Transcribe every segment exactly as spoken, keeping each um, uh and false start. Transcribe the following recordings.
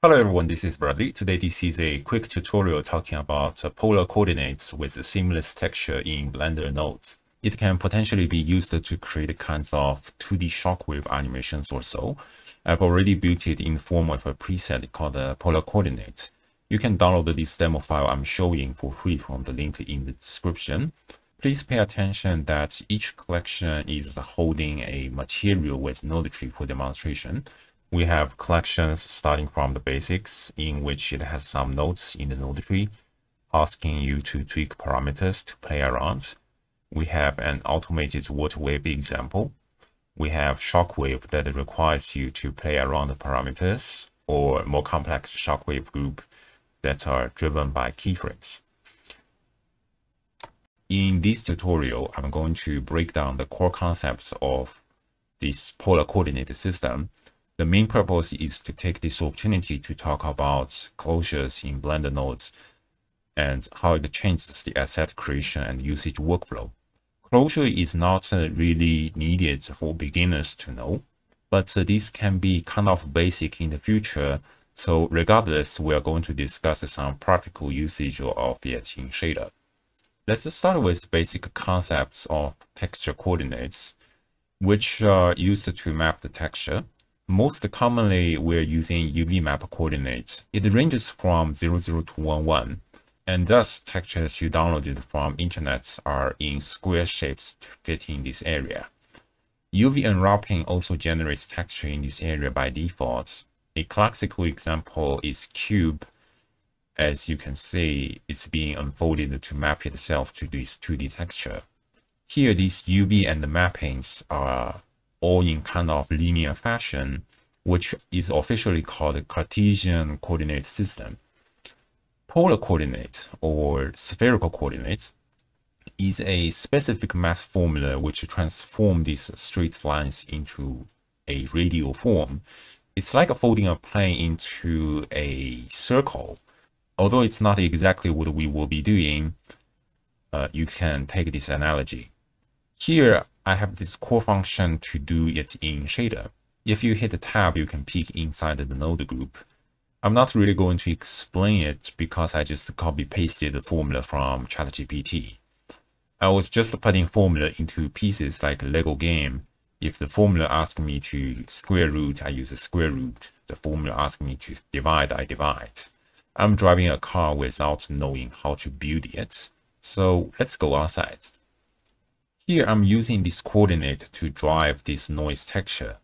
Hello everyone, this is Bradley. Today this is a quick tutorial talking about uh, polar coordinates with a seamless texture in Blender nodes. It can potentially be used to create kinds of two D shockwave animations or so. I've already built it in form of a preset called uh, Polar Coordinate. You can download this demo file I'm showing for free from the link in the description. Please pay attention that each collection is holding a material with node tree for demonstration. We have collections starting from the basics, in which it has some nodes in the node tree, asking you to tweak parameters to play around. We have an automated water wave example. We have shockwave that requires you to play around the parameters, or more complex shockwave group that are driven by keyframes. In this tutorial, I'm going to break down the core concepts of this polar coordinate system. The main purpose is to take this opportunity to talk about closures in Blender nodes and how it changes the asset creation and usage workflow. Closure is not really needed for beginners to know, but this can be kind of basic in the future. So regardless, we are going to discuss some practical usage of it in Shader. Let's start with basic concepts of texture coordinates, which are used to map the texture. Most commonly, we're using U V map coordinates. It ranges from zero, zero to one, one, and thus textures you downloaded from internet are in square shapes to fit in this area. U V unwrapping also generates texture in this area by default. A classical example is cube. As you can see, it's being unfolded to map itself to this two D texture. Here, these U V and the mappings are all in kind of linear fashion, which is officially called the Cartesian Coordinate System. Polar Coordinate, or Spherical Coordinate, is a specific math formula which transforms these straight lines into a radial form. It's like folding a plane into a circle. Although it's not exactly what we will be doing, uh, you can take this analogy. Here, I have this core function to do it in Shader. If you hit the tab, you can peek inside the node group. I'm not really going to explain it because I just copy pasted the formula from ChatGPT. I was just putting formula into pieces like a Lego game. If the formula asks me to square root, I use a square root. The formula asks me to divide, I divide. I'm driving a car without knowing how to build it. So let's go outside. Here, I'm using this coordinate to drive this noise texture.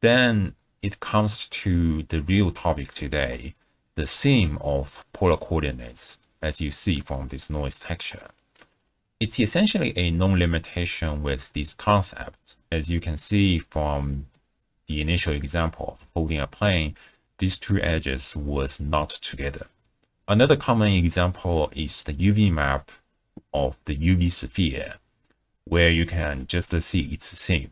Then it comes to the real topic today, the theme of polar coordinates, as you see from this noise texture. It's essentially a known limitation with this concept. As you can see from the initial example of folding a plane, these two edges was not together. Another common example is the U V map of the U V sphere, where you can just see its theme.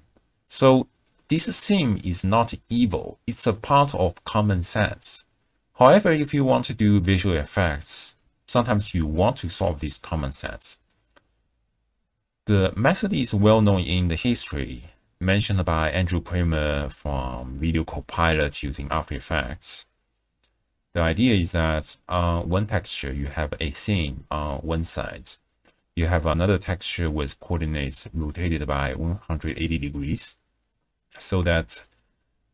So this theme is not evil. It's a part of common sense. However, if you want to do visual effects, sometimes you want to solve this common sense. The method is well known in the history, mentioned by Andrew Kramer from Video Copilot using After Effects. The idea is that on one texture, you have a theme on one side. You have another texture with coordinates rotated by one hundred eighty degrees so that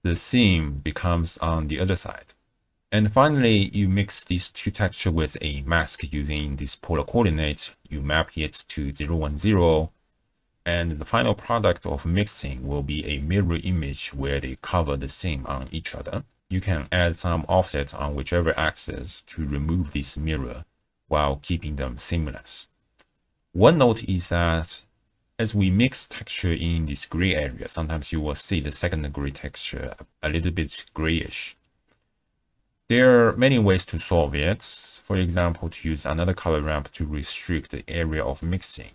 the theme becomes on the other side. And finally, you mix these two textures with a mask using this polar coordinate. You map it to zero, one, zero. And the final product of mixing will be a mirror image where they cover the theme on each other. You can add some offset on whichever axis to remove this mirror while keeping them seamless. One note is that as we mix texture in this gray area, sometimes you will see the second gray texture a little bit grayish. There are many ways to solve it. For example, to use another color ramp to restrict the area of mixing.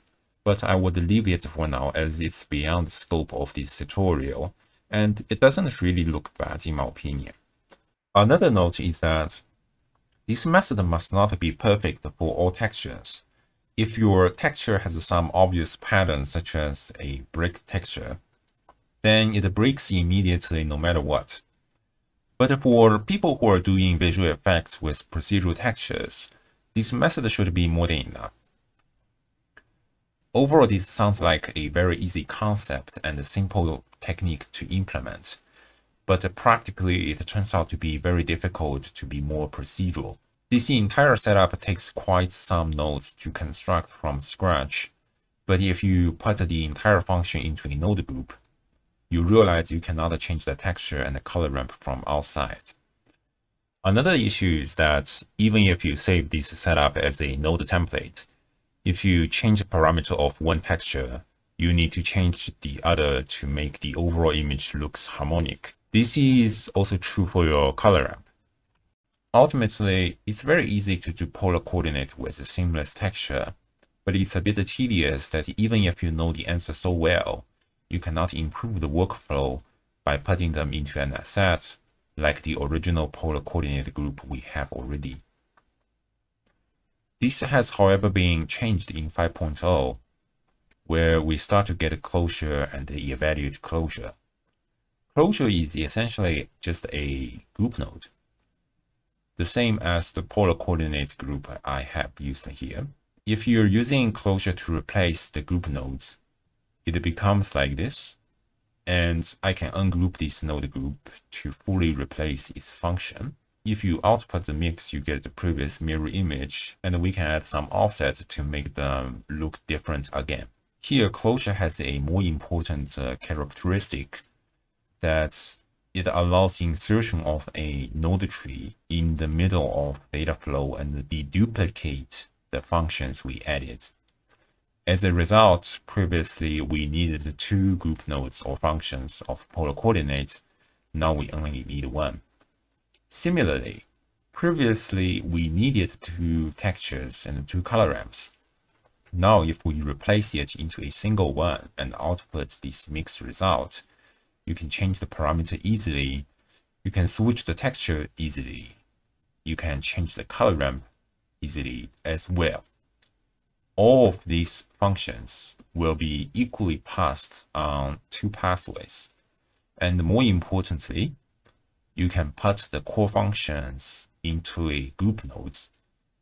But I would leave it for now as it's beyond the scope of this tutorial, and it doesn't really look bad in my opinion. Another note is that this method must not be perfect for all textures. If your texture has some obvious patterns, such as a brick texture, then it breaks immediately no matter what. But for people who are doing visual effects with procedural textures, this method should be more than enough. Overall, this sounds like a very easy concept and a simple technique to implement, but practically it turns out to be very difficult to be more procedural. This entire setup takes quite some nodes to construct from scratch, but if you put the entire function into a node group, you realize you cannot change the texture and the color ramp from outside. Another issue is that even if you save this setup as a node template, if you change the parameter of one texture, you need to change the other to make the overall image looks harmonic. This is also true for your color ramp. Ultimately, it's very easy to do polar coordinate with a seamless texture, but it's a bit tedious that even if you know the answer so well, you cannot improve the workflow by putting them into an asset like the original polar coordinate group we have already. This has, however, been changed in five point oh, where we start to get closure and evaluate closure. Closure is essentially just a group node, the same as the polar coordinate group I have used here. If you're using closure to replace the group nodes, it becomes like this, and I can ungroup this node group to fully replace its function. If you output the mix, you get the previous mirror image, and we can add some offset to make them look different again. Here, closure has a more important uh, characteristic that it allows insertion of a node tree in the middle of data flow and deduplicate the functions we added. As a result, previously we needed two group nodes or functions of polar coordinates. Now we only need one. Similarly, previously we needed two textures and two color ramps. Now if we replace it into a single one and output this mixed result, you can change the parameter easily, you can switch the texture easily, you can change the color ramp easily as well. All of these functions will be equally passed on two pathways, and more importantly, you can put the core functions into a group nodes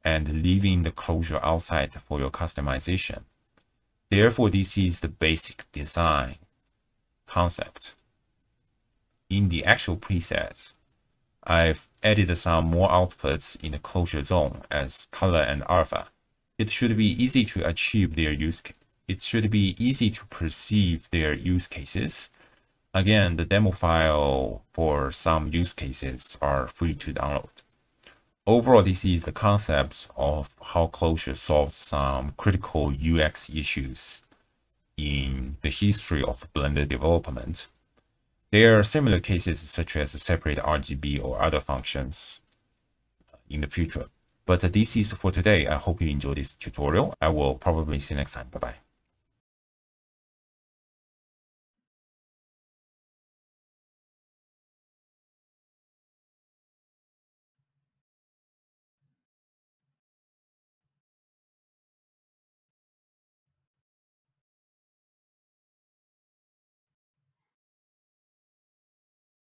and leaving the closure outside for your customization. Therefore, this is the basic design concept. In the actual presets, I've added some more outputs in the closure zone as color and alpha. It should be easy to achieve their use. It should be easy to perceive their use cases. Again, the demo file for some use cases are free to download. Overall, this is the concept of how closure solves some critical U X issues in the history of Blender development. There are similar cases such as separate R G B or other functions in the future. But this is for today. I hope you enjoyed this tutorial. I will probably see you next time. Bye-bye.